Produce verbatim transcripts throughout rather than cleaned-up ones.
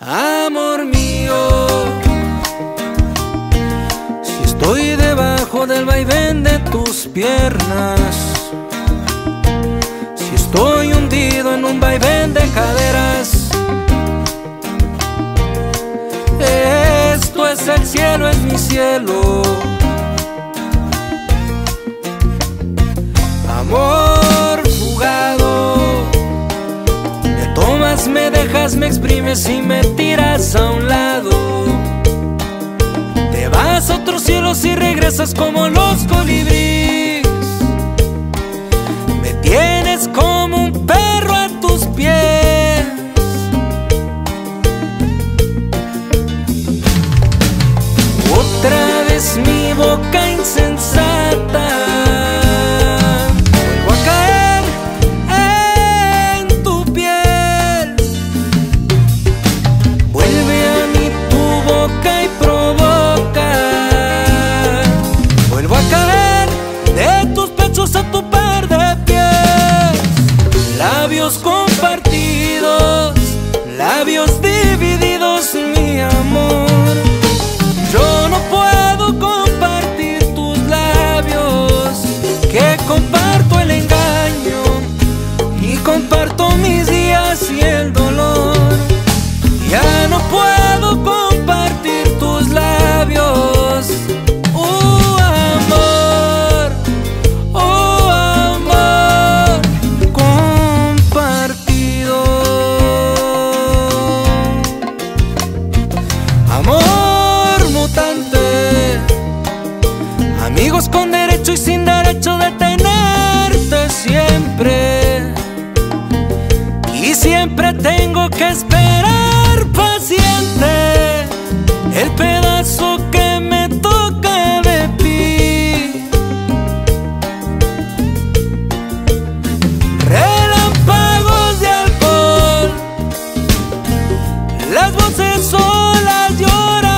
Amor mío, si estoy debajo del vaivén de tus piernas, si estoy hundido en un vaivén de caderas, esto es el cielo, es mi cielo. Amor fugado, me tomas, me dejas, me exprimes y me tiras a un lado. Te vas a otros cielos y regresas como los colibríes. Me tienes como un perro a tus pies. Otra vez mi boca insensata, a tu par de pies. Labios compartidos, labios divididos, mi amor. Yo no puedo compartir tus labios, que comparto el engaño y comparto mis días y el dolor. Ya no puedo compartir tus labios. Amigos con derecho y sin derecho de tenerte siempre, y siempre tengo que esperar paciente el pedazo que me toca de ti. Relámpagos de alcohol, las voces solas lloran.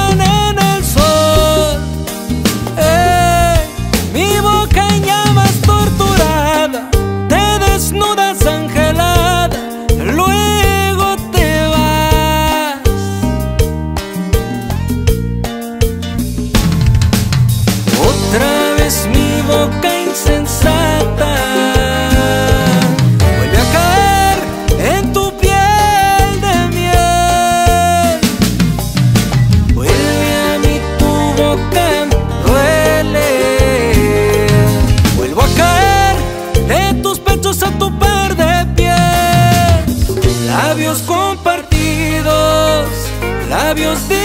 Labios compartidos, labios de